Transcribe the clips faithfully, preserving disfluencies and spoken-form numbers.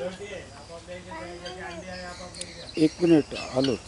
एक मिनिट आलोच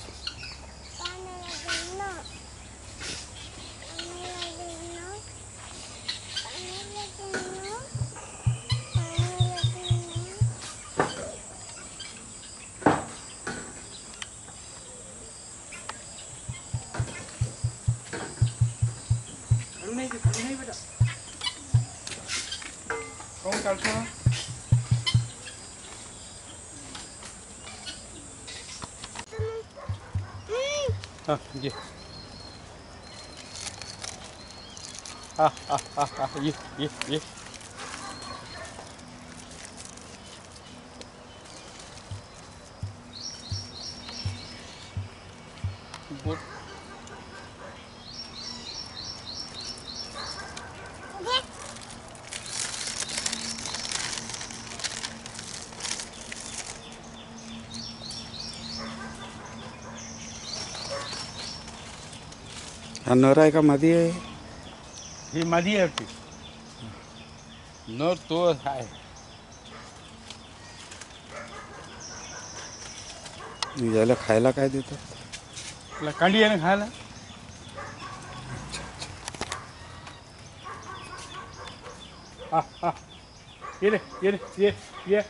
А, где? А, а, а, а, есть, есть, есть. Вот. Нора का मधी है, ये मधी है कि नोर तो है, याला खायला काय देतात? लकांडी आहे ना खायला? हाँ हाँ, ये रे ये रे ये ये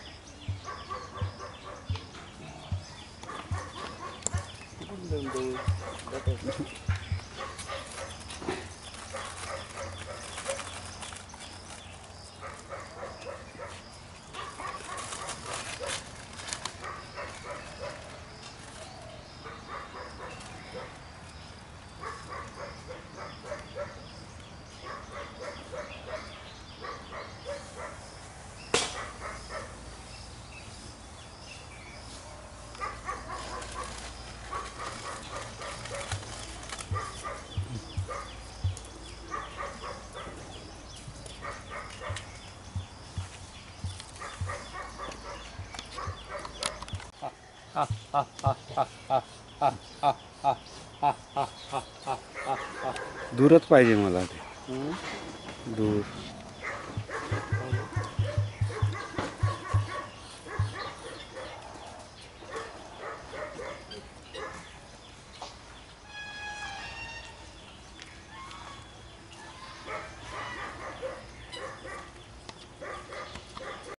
Ha ha ha ha ha ha ha ha ha ha ha ha. दूरच पाहिजे मला ते दूर.